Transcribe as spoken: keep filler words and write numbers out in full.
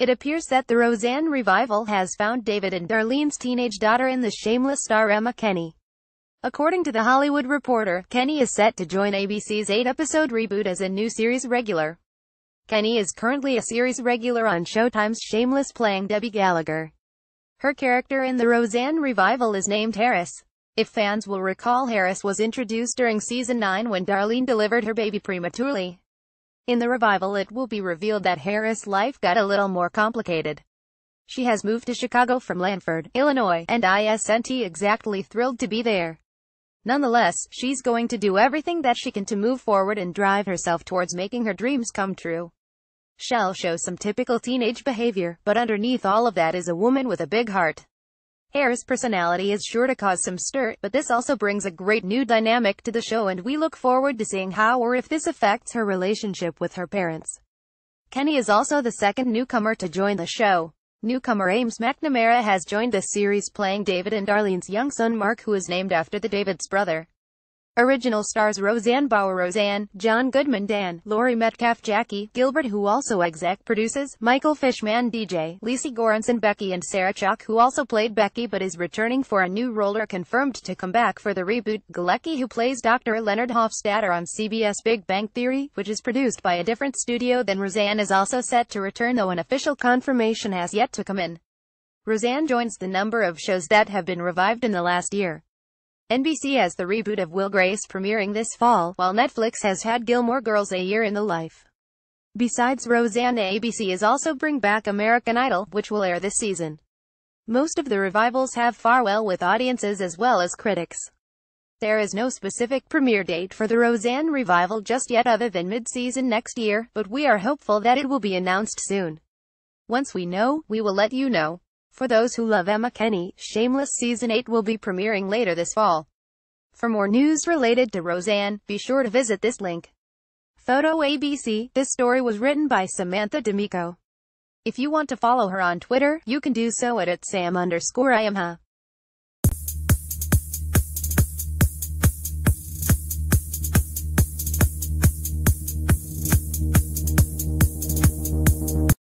It appears that the Roseanne revival has found David and Darlene's teenage daughter in the Shameless star Emma Kenney. According to The Hollywood Reporter, Kenney is set to join A B C's eight-episode reboot as a new series regular. Kenney is currently a series regular on Showtime's Shameless playing Debbie Gallagher. Her character in the Roseanne revival is named Harris. If fans will recall, Harris was introduced during season nine when Darlene delivered her baby prematurely. In the revival, it will be revealed that Harris' life got a little more complicated. She has moved to Chicago from Lanford, Illinois, and isn't exactly thrilled to be there. Nonetheless, she's going to do everything that she can to move forward and drive herself towards making her dreams come true. She'll show some typical teenage behavior, but underneath all of that is a woman with a big heart. Harris' personality is sure to cause some stir, but this also brings a great new dynamic to the show, and we look forward to seeing how or if this affects her relationship with her parents. Kenney is also the second newcomer to join the show. Newcomer Ames McNamara has joined the series playing David and Darlene's young son Mark, who is named after the David's brother. Original stars Roseanne Bauer, Roseanne, John Goodman, Dan, Laurie Metcalf, Jackie, Gilbert, who also exec produces, Michael Fishman, D J, Lisey Goranson, Becky, and Sarah Chuck, who also played Becky but is returning for a new role, are confirmed to come back for the reboot. Galecki, who plays Doctor Leonard Hofstadter on C B S Big Bang Theory, which is produced by a different studio than Roseanne, is also set to return, though an official confirmation has yet to come in. Roseanne joins the number of shows that have been revived in the last year. N B C has the reboot of Will Grace premiering this fall, while Netflix has had Gilmore Girls: A Year in the Life. Besides Roseanne, A B C is also bringing back American Idol, which will air this season. Most of the revivals have farewell with audiences as well as critics. There is no specific premiere date for the Roseanne revival just yet, other than mid-season next year, but we are hopeful that it will be announced soon. Once we know, we will let you know. For those who love Emma Kenney, Shameless season eight will be premiering later this fall. For more news related to Roseanne, be sure to visit this link. Photo A B C, this story was written by Samantha D'Amico. If you want to follow her on Twitter, you can do so at, at sam underscore imha.